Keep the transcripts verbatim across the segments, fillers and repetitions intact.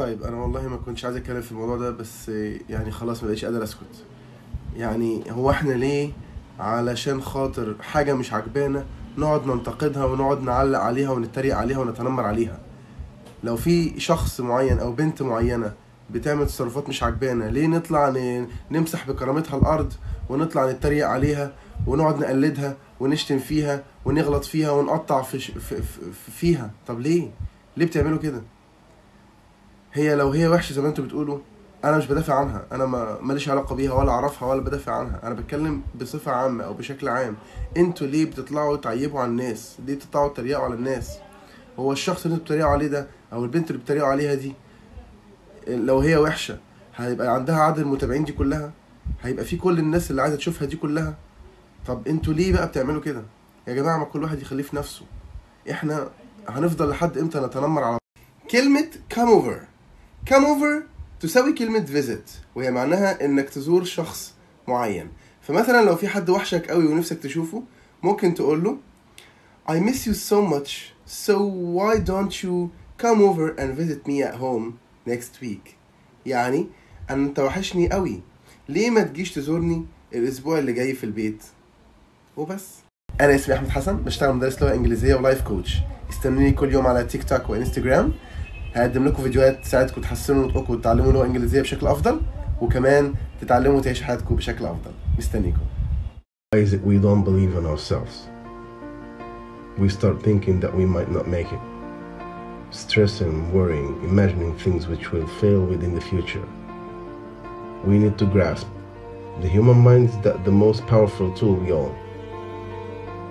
طيب انا والله ما كنتش عايز اتكلم في الموضوع ده، بس يعني خلاص ما بقتش قادر اسكت. يعني هو احنا ليه علشان خاطر حاجه مش عجبانا نقعد ننتقدها ونقعد نعلق عليها ونتريق عليها ونتنمر عليها؟ لو في شخص معين او بنت معينه بتعمل تصرفات مش عجبانا، ليه نطلع نمسح بكرامتها الارض ونطلع نتريق عليها ونقعد نقلدها ونشتم فيها ونغلط فيها ونقطع في في في فيها؟ طب ليه ليه بتعملوا كده؟ هي لو هي وحشه زي ما انتوا بتقولوا، انا مش بدافع عنها، انا ماليش علاقه بيها ولا اعرفها ولا بدافع عنها. انا بتكلم بصفه عامه او بشكل عام، انتوا ليه بتطلعوا تعيبوا على الناس؟ ليه بتطلعوا تريقوا على الناس؟ هو الشخص اللي انتوا بتريقوا عليه ده او البنت اللي بتريقوا عليها دي، لو هي وحشه هيبقى عندها عدد المتابعين دي كلها؟ هيبقى في كل الناس اللي عايزه تشوفها دي كلها؟ طب انتوا ليه بقى بتعملوا كده يا جماعه؟ ما كل واحد يخليه في نفسه. احنا هنفضل لحد امتى نتنمر على كلمه come over؟ come over تساوي كلمه visit، وهي معناها انك تزور شخص معين. فمثلا لو في حد وحشك قوي ونفسك تشوفه، ممكن تقول له I miss you so much so why don't you come over and visit me at home next week. يعني انت وحشني قوي، ليه ما تجيش تزورني الاسبوع اللي جاي في البيت وبس. انا اسمي احمد حسن، بشتغل مدرس لغه انجليزيه ولايف كوتش. استنوني كل يوم على تيك توك وانستجرام، هقدم لكم فيديوهات تساعدكم تحسنوا نطقكم وتتعلموا لغه انجليزيه بشكل افضل، وكمان تتعلموا تعيشوا حياتكم بشكل افضل. مستنيكم. We don't believe in ourselves. We start thinking that we might not make it. Stressing, worrying, imagining things which will fail within the future. We need to grasp the human mind is that the most powerful tool we own.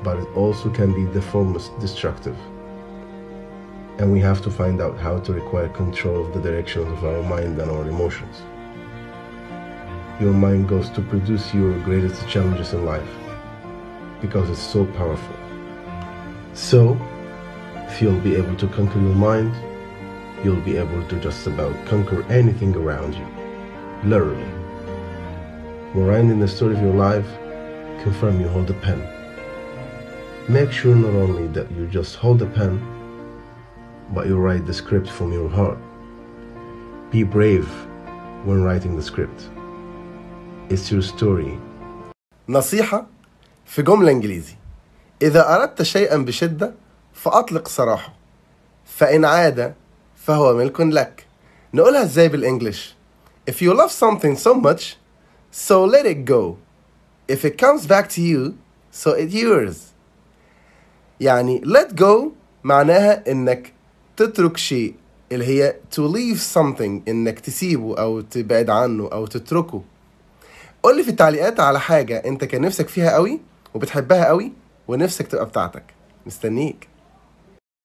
But it also can be the foremost destructive, and we have to find out how to acquire control of the direction of our mind and our emotions. Your mind goes to produce your greatest challenges in life because it's so powerful. So, if you'll be able to conquer your mind, you'll be able to just about conquer anything around you, literally. When writing the story of your life, confirm you hold the pen. Make sure not only that you just hold the pen, but you write the script from your heart. Be brave when writing the script. It's your story. نصيحة في جملة إنجليزي: إذا أردت شيئا بشدة فأطلق سراحه، فإن عاد فهو ملك لك. نقولها إزاي بالإنجليش؟ If you love something so much, so let it go. If it comes back to you, so it's yours. يعني let go معناها انك تترك شيء، اللي هي to leave something، انك تسيبه او تبعد عنه او تتركه. قولي في التعليقات على حاجة انت كان نفسك فيها قوي وبتحبها قوي ونفسك تبقى بتاعتك. مستنيك.